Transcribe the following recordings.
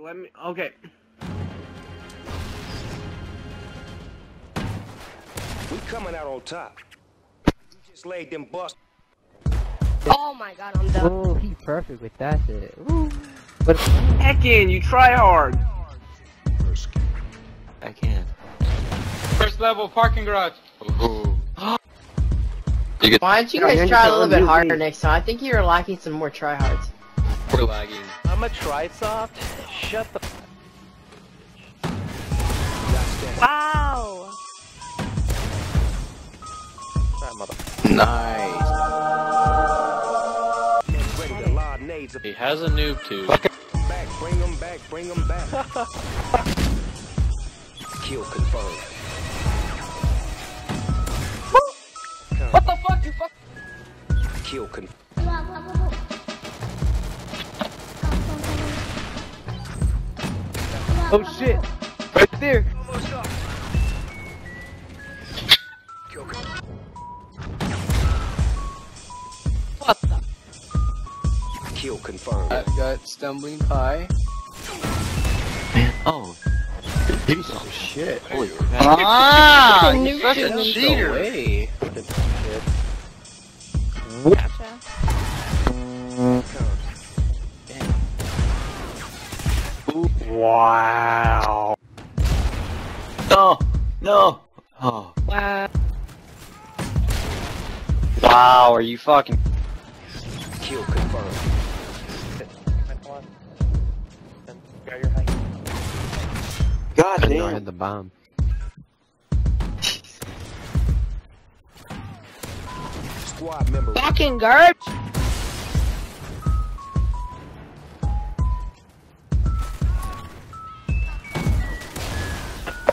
Let me, okay. We coming out on top. You just laid them bust. Oh my god, I'm done. Oh, he's perfect with that shit. Ooh. But Hecknn, you try hard. I can't. First level parking garage. Ooh. Why don't you guys try a little bit harder next time? I think you're lacking some more tryhards. We're lagging. I'm a try-soft. Shut the. Wow. That mother. Nice. Bring the live nades. He has a NoobTube. Back, bring him back, bring him back. Kill confirmed. What the fuck, you fuck? Kill con. Oh shit! Right there! Kill con. What the? Kill confirmed. I got stumbling pie. Man, oh. Oh shit. Holy crap. Ah! You're such a cheater! Away. Gotcha. Wow. No, no. Oh. Wow. Wow, are you fucking kill confirmed? God damn. I had the bomb. Squad member. Fucking garbage.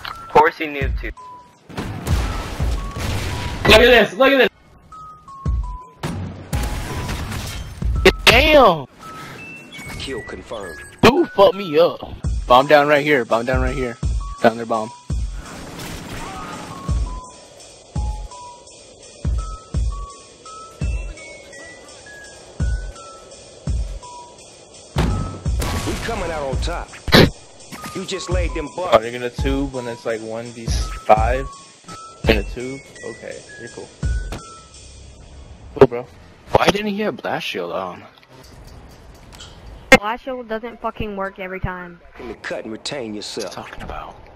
Of course he knew to. Look at this. Look at this. Damn. Kill confirmed. Who fucked me up? Bomb down right here. Bomb down right here. Down there, bomb. We coming out on top. You just laid them bugs. Are you gonna tube when it's like 1v5? In a tube? Okay, you're cool. Cool, bro. Why didn't he have blast shield on? Blast shield doesn't fucking work every time. Cut and retain yourself. What are you talking about?